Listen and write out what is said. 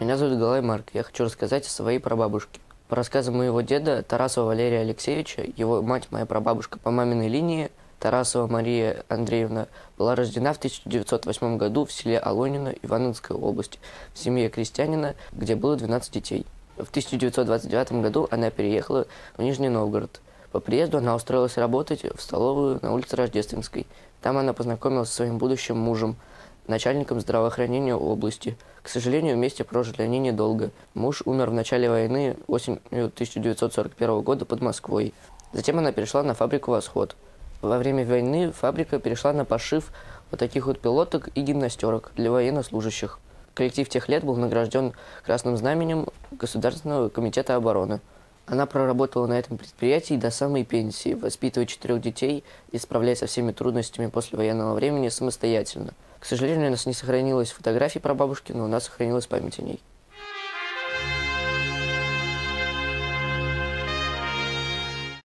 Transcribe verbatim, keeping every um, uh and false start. Меня зовут Галай Марк. Я хочу рассказать о своей прабабушке. По рассказам моего деда Тарасова Валерия Алексеевича, его мать, моя прабабушка по маминой линии, Тарасова Мария Андреевна, была рождена в тысяча девятьсот восьмом году в селе Алонино Ивановской области, в семье крестьянина, где было двенадцать детей. В тысяча девятьсот двадцать девятом году она переехала в Нижний Новгород. По приезду она устроилась работать в столовую на улице Рождественской. Там она познакомилась со своим будущим мужем, начальником здравоохранения области. К сожалению, вместе прожили они недолго. Муж умер в начале войны осенью тысяча девятьсот сорок первого года под Москвой. Затем она перешла на фабрику «Восход». Во время войны фабрика перешла на пошив вот таких вот пилоток и гимнастерок для военнослужащих. Коллектив тех лет был награжден Красным знаменем Государственного комитета обороны. Она проработала на этом предприятии до самой пенсии, воспитывая четырех детей и справляясь со всеми трудностями послевоенного времени самостоятельно. К сожалению, у нас не сохранилось фотографий прабабушки, но у нас сохранилась память о ней.